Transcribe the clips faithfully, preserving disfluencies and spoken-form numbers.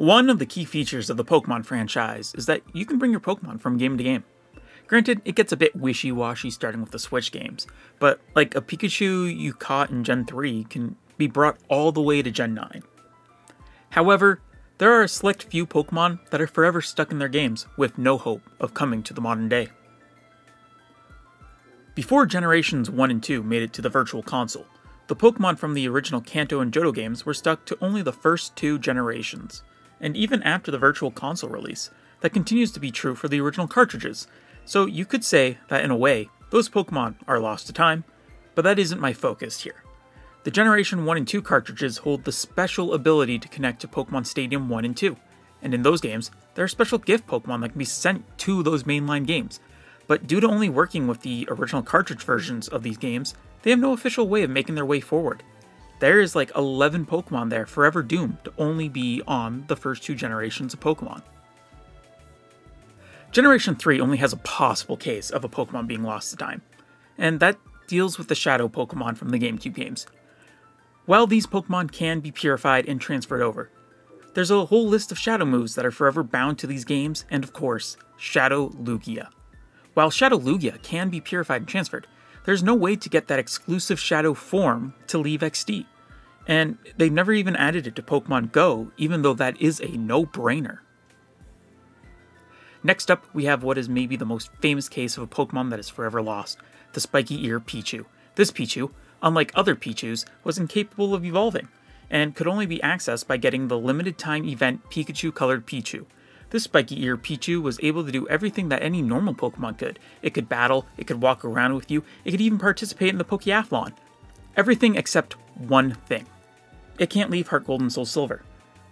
One of the key features of the Pokemon franchise is that you can bring your Pokemon from game to game. Granted, it gets a bit wishy-washy starting with the Switch games, but like a Pikachu you caught in Gen three can be brought all the way to Gen nine. However, there are a select few Pokemon that are forever stuck in their games with no hope of coming to the modern day. Before Generations one and two made it to the Virtual Console, the Pokemon from the original Kanto and Johto games were stuck to only the first two generations, and even after the Virtual Console release, that continues to be true for the original cartridges, so you could say that in a way, those Pokemon are lost to time, but that isn't my focus here. The Generation one and two cartridges hold the special ability to connect to Pokemon Stadium one and two, and in those games, there are special gift Pokemon that can be sent to those mainline games, but due to only working with the original cartridge versions of these games, they have no official way of making their way forward. There is like eleven Pokemon there forever doomed to only be on the first two generations of Pokemon. Generation three only has a possible case of a Pokemon being lost to time, and that deals with the Shadow Pokemon from the GameCube games. While these Pokemon can be purified and transferred over, there's a whole list of Shadow moves that are forever bound to these games, and of course, Shadow Lugia. While Shadow Lugia can be purified and transferred, there's no way to get that exclusive Shadow form to leave X D, and they've never even added it to Pokemon Go, even though that is a no-brainer. Next up, we have what is maybe the most famous case of a Pokemon that is forever lost, the spiky ear Pichu. This Pichu, unlike other Pichus, was incapable of evolving, and could only be accessed by getting the limited time event Pikachu-colored Pichu. This spiky ear Pichu was able to do everything that any normal Pokemon could. It could battle, it could walk around with you, it could even participate in the Pokeathlon. Everything except one thing. It can't leave Heart Gold and Soul Silver.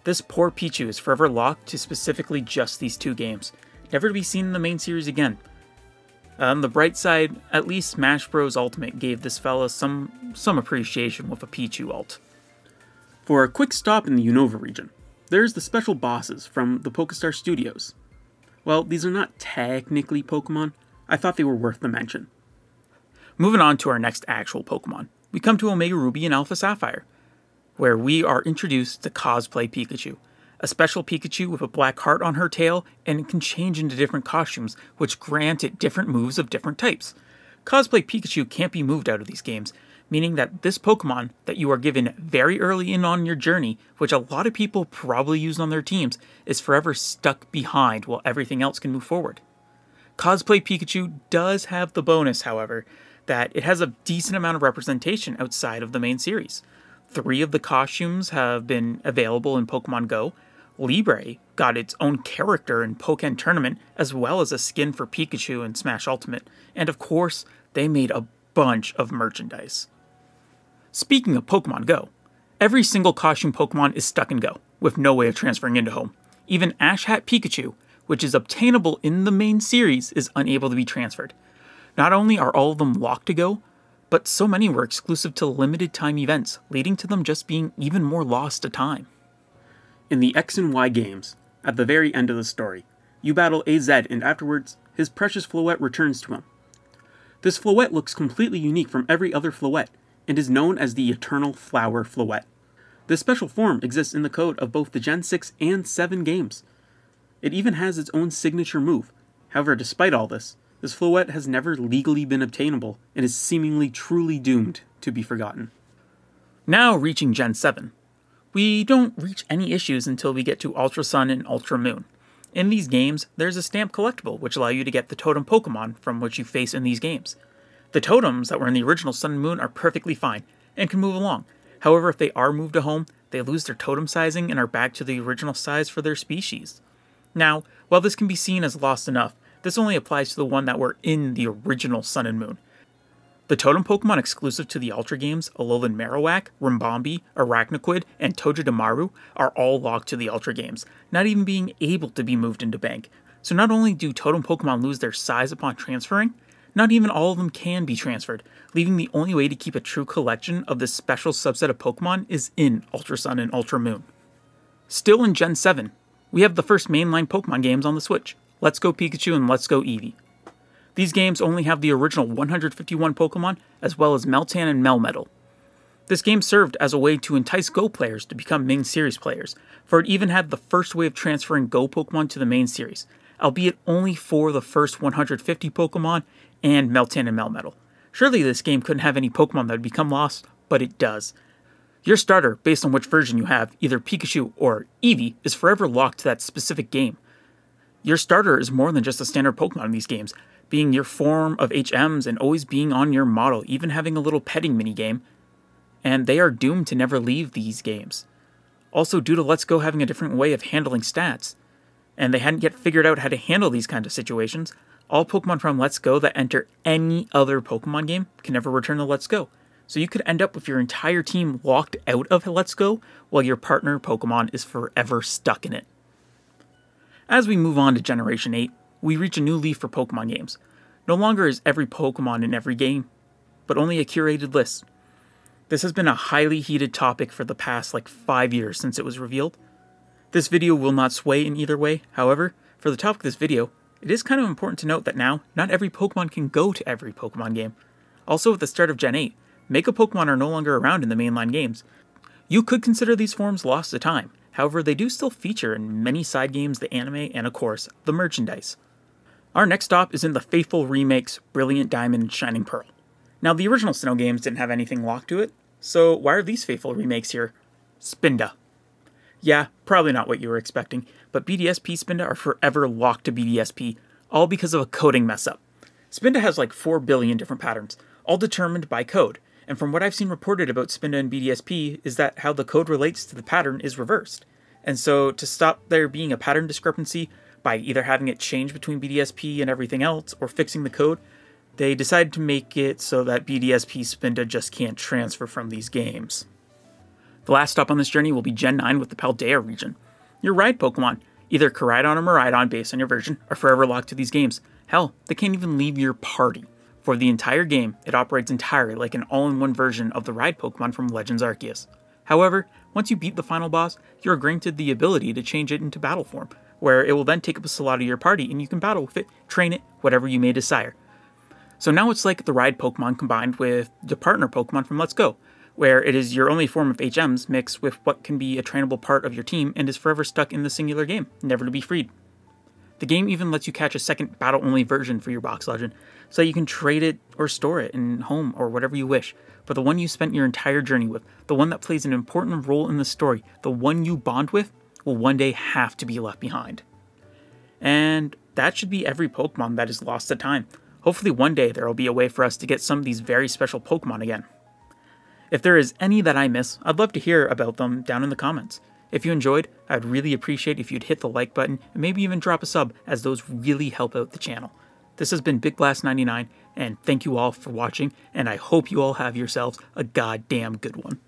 This poor Pichu is forever locked to specifically just these two games, never to be seen in the main series again. On the bright side, at least Smash Bros. Ultimate gave this fella some, some appreciation with a Pichu ult. For a quick stop in the Unova region, there's the special bosses from the Pokestar Studios. Well, these are not technically Pokemon, I thought they were worth the mention. Moving on to our next actual Pokemon, we come to Omega Ruby and Alpha Sapphire, where we are introduced to Cosplay Pikachu, a special Pikachu with a black heart on her tail, and it can change into different costumes, which grant it different moves of different types. Cosplay Pikachu can't be moved out of these games, meaning that this Pokemon that you are given very early in on your journey, which a lot of people probably use on their teams, is forever stuck behind while everything else can move forward. Cosplay Pikachu does have the bonus, however, that it has a decent amount of representation outside of the main series. Three of the costumes have been available in Pokemon Go. Libre got its own character in Pokken Tournament, as well as a skin for Pikachu in Smash Ultimate, and of course, they made a bunch of merchandise. Speaking of Pokemon Go, every single costume Pokemon is stuck in Go, with no way of transferring into Home. Even Ash Hat Pikachu, which is obtainable in the main series, is unable to be transferred. Not only are all of them locked to Go, but so many were exclusive to limited time events, leading to them just being even more lost to time. In the X and Y games, at the very end of the story, you battle A Z and afterwards, his precious Floette returns to him. This Floette looks completely unique from every other Floette, and is known as the Eternal Flower Floette. This special form exists in the code of both the Gen six and seven games. It even has its own signature move. However, despite all this, this Floette has never legally been obtainable and is seemingly truly doomed to be forgotten. Now reaching Gen seven. We don't reach any issues until we get to Ultra Sun and Ultra Moon. In these games, there's a stamp collectible which allows you to get the totem Pokemon from which you face in these games. The totems that were in the original Sun and Moon are perfectly fine, and can move along. However, if they are moved to Home, they lose their totem sizing and are back to the original size for their species. Now, while this can be seen as lost enough, this only applies to the one that were in the original Sun and Moon. The totem Pokemon exclusive to the Ultra games, Alolan Marowak, Rimbombee, Arachnoquid, and Togedemaru, are all locked to the Ultra games, not even being able to be moved into Bank. So not only do totem Pokemon lose their size upon transferring, not even all of them can be transferred, leaving the only way to keep a true collection of this special subset of Pokemon is in Ultra Sun and Ultra Moon. Still in Gen seven, we have the first mainline Pokemon games on the Switch, Let's Go Pikachu and Let's Go Eevee. These games only have the original one hundred fifty-one Pokemon, as well as Meltan and Melmetal. This game served as a way to entice Go players to become main series players, for it even had the first way of transferring Go Pokemon to the main series, albeit only for the first one hundred fifty Pokemon and Meltan and Melmetal. Surely this game couldn't have any Pokemon that would become lost, but it does. Your starter, based on which version you have, either Pikachu or Eevee, is forever locked to that specific game. Your starter is more than just a standard Pokemon in these games, being your form of H Ms and always being on your model, even having a little petting minigame, and they are doomed to never leave these games. Also due to Let's Go having a different way of handling stats, and they hadn't yet figured out how to handle these kind of situations, all Pokemon from Let's Go that enter any other Pokemon game can never return to Let's Go. So you could end up with your entire team locked out of Let's Go, while your partner Pokemon is forever stuck in it. As we move on to Generation eight, we reach a new leaf for Pokemon games. No longer is every Pokemon in every game, but only a curated list. This has been a highly heated topic for the past like five years since it was revealed. This video will not sway in either way, however, for the topic of this video, it is kind of important to note that now, not every Pokemon can go to every Pokemon game. Also at the start of Gen eight, Mega Pokemon are no longer around in the mainline games. You could consider these forms lost to time, however they do still feature in many side games, the anime, and of course, the merchandise. Our next stop is in the faithful remakes Brilliant Diamond and Shining Pearl. Now the original Sinnoh games didn't have anything locked to it, so why are these faithful remakes here? Spinda. Yeah, probably not what you were expecting, but B D S P Spinda are forever locked to B D S P, all because of a coding mess up. Spinda has like four billion different patterns, all determined by code, and from what I've seen reported about Spinda and B D S P is that how the code relates to the pattern is reversed. And so to stop there being a pattern discrepancy by either having it change between B D S P and everything else or fixing the code, they decided to make it so that B D S P Spinda just can't transfer from these games. The last stop on this journey will be Gen nine with the Paldea region. Your ride Pokemon, either Koridon or Maridon based on your version, are forever locked to these games. Hell, they can't even leave your party. For the entire game, it operates entirely like an all-in-one version of the ride Pokemon from Legends Arceus. However, once you beat the final boss, you are granted the ability to change it into battle form, where it will then take up a slot of your party and you can battle with it, train it, whatever you may desire. So now it's like the ride Pokemon combined with the partner Pokemon from Let's Go, where it is your only form of H Ms mixed with what can be a trainable part of your team and is forever stuck in the singular game, never to be freed. The game even lets you catch a second battle-only version for your box legend, so you can trade it or store it in Home or whatever you wish, but the one you spent your entire journey with, the one that plays an important role in the story, the one you bond with, will one day have to be left behind. And that should be every Pokemon that is lost to time. Hopefully one day there will be a way for us to get some of these very special Pokemon again. If there is any that I miss, I'd love to hear about them down in the comments. If you enjoyed, I'd really appreciate if you'd hit the like button and maybe even drop a sub, as those really help out the channel. This has been Big Blast ninety-nine, and thank you all for watching, and I hope you all have yourselves a goddamn good one.